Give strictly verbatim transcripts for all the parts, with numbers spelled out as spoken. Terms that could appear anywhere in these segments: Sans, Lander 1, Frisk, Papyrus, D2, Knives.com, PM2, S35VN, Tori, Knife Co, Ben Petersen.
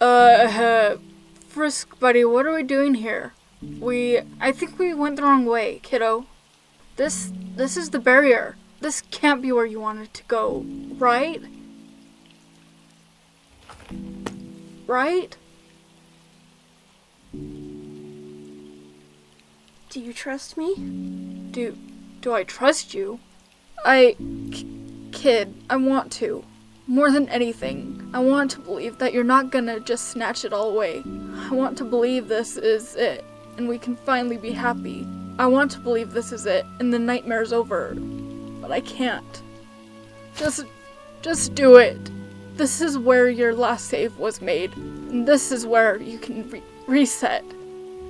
Uh, uh, Frisk, buddy, what are we doing here? We, I think we went the wrong way, kiddo. This, this is the barrier. This can't be where you wanted to go, right? Right? Do you trust me? Do, do I trust you? I, kid, I want to. More than anything, I want to believe that you're not gonna just snatch it all away. I want to believe this is it, and we can finally be happy. I want to believe this is it, and the nightmare's over. But I can't. Just, just do it. This is where your last save was made, and this is where you can re reset.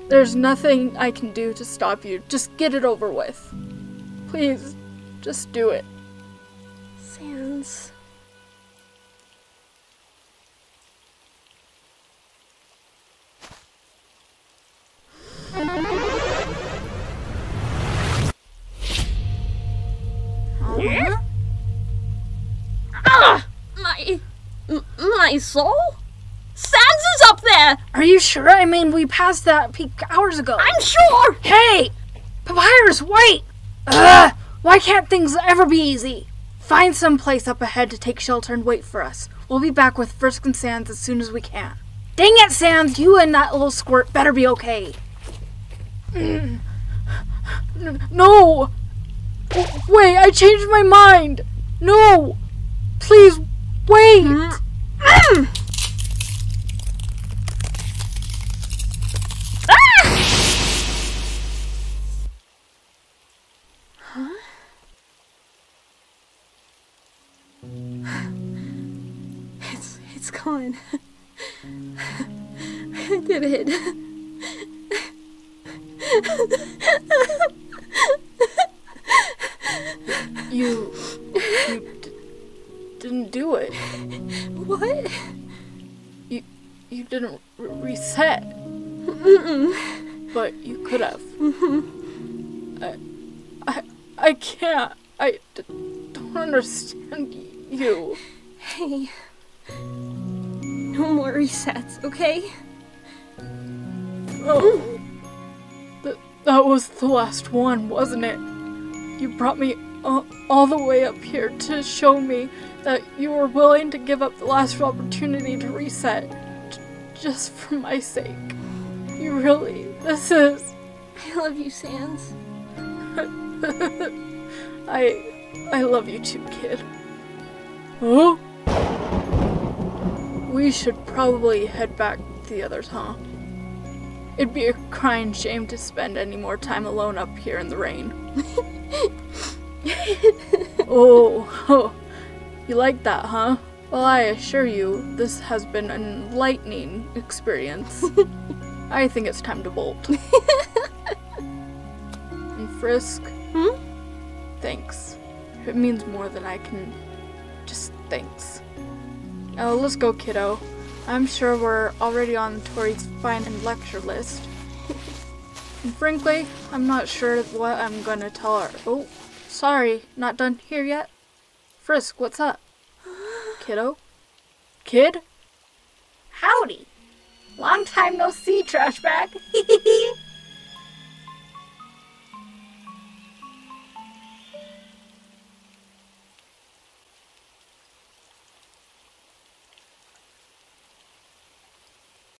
There's nothing I can do to stop you. Just get it over with. Please, just do it. Sans. Huh? Ah! My... my soul? Sans is up there! Are you sure? I mean, we passed that peak hours ago. I'm sure! Hey! Papyrus, wait! Ugh! Why can't things ever be easy? Find some place up ahead to take shelter and wait for us. We'll be back with Frisk and Sans as soon as we can. Dang it, Sans! You and that little squirt better be okay. No! Wait, I changed my mind! No! Please, wait! Mm. Mm. Ah! Huh? It's, it's gone. I did it. You, you d didn't do it. What? You, you didn't re reset. Mm-mm. But you could have. Mm-hmm. I, I, I can't. I d don't understand you. Hey, no more resets, okay? Oh, th that was the last one, wasn't it? You brought me all, all the way up here to show me that you were willing to give up the last opportunity to reset, j just for my sake. You really, this is... I love you, Sans. I, I love you too, kid. Huh? We should probably head back to the others, huh? It'd be a crying shame to spend any more time alone up here in the rain. oh, oh, you like that, huh? Well, I assure you, this has been an enlightening experience. I think it's time to bolt. And Frisk, hmm? Thanks. It means more than I can... just thanks. Now, let's go, kiddo. I'm sure we're already on Tori's fine and lecture list. And frankly, I'm not sure what I'm gonna tell her. Oh, sorry, not done here yet. Frisk, what's up? Kiddo? Kid? Howdy! Long time no see, trash bag!